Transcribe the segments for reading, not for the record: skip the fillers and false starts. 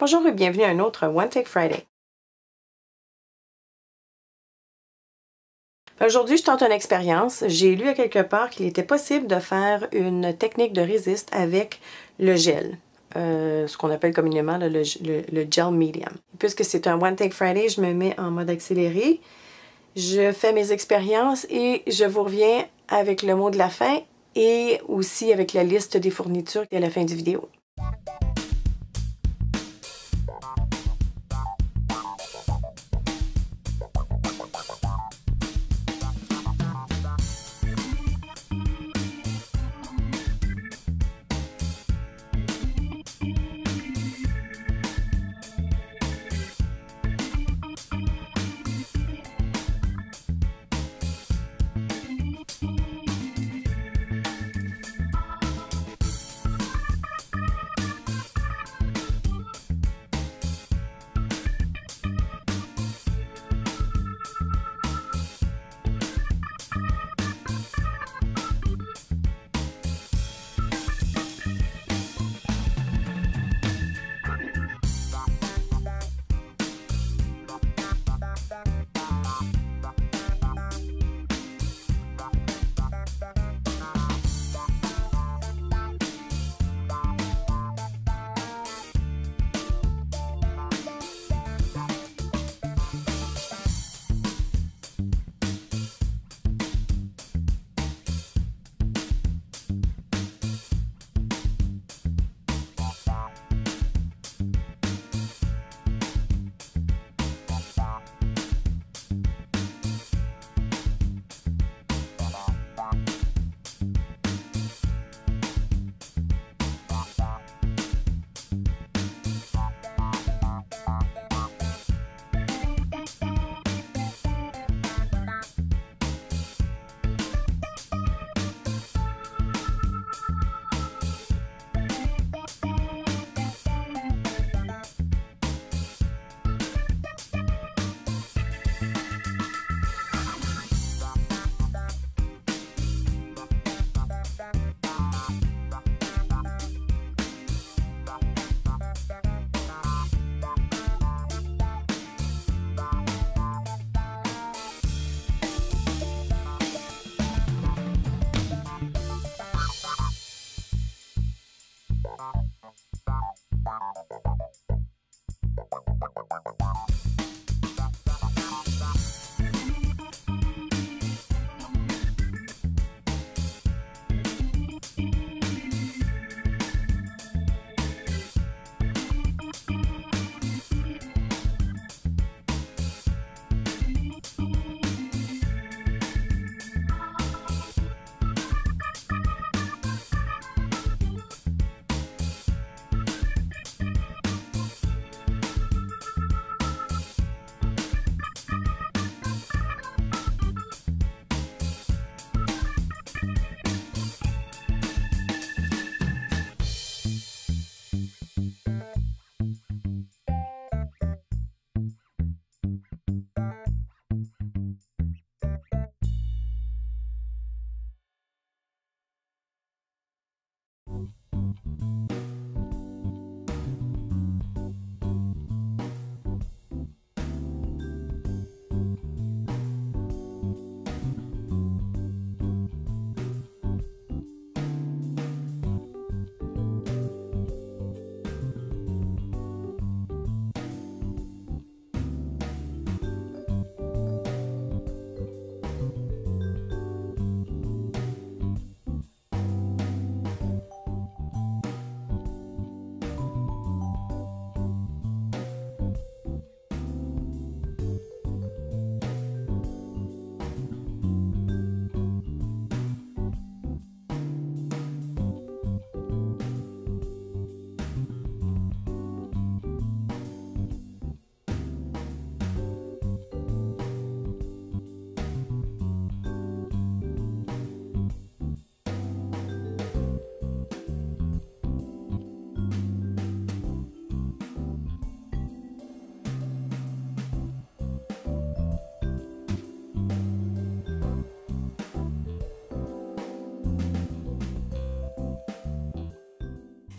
Bonjour et bienvenue à un autre One Take Friday. Aujourd'hui, je tente une expérience. J'ai lu à quelque part qu'il était possible de faire une technique de résiste avec le gel. Ce qu'on appelle communément le gel medium. Puisque c'est un One Take Friday, je me mets en mode accéléré. Je fais mes expériences et je vous reviens avec le mot de la fin et aussi avec la liste des fournitures à la fin du vidéo.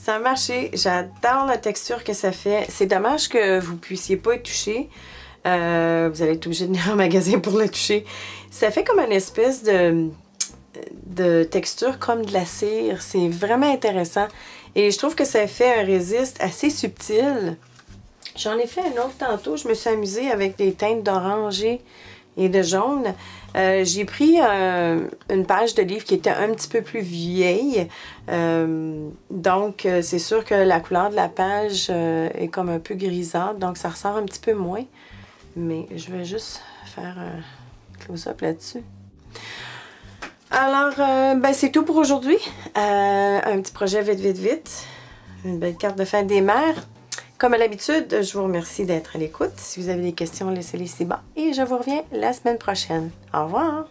ça a marché. J'adore la texture que ça fait. C'est dommage que vous ne puissiez pas être touché. Vous allez être obligé de venir en magasin pour le toucher. Ça fait comme une espèce de texture comme de la cire. C'est vraiment intéressant. Et je trouve que ça fait un résiste assez subtil. J'en ai fait un autre tantôt. Je me suis amusée avec des teintes d'oranger et de jaune. J'ai pris une page de livre qui était un petit peu plus vieille. Donc, c'est sûr que la couleur de la page est comme un peu grisâtre. Donc, ça ressort un petit peu moins. Mais je vais juste faire un close-up là-dessus. Alors, ben, c'est tout pour aujourd'hui. Un petit projet vite. Une belle carte de fin des mères. Comme à l'habitude, je vous remercie d'être à l'écoute. Si vous avez des questions, laissez-les ci-bas. Et je vous reviens la semaine prochaine. Au revoir!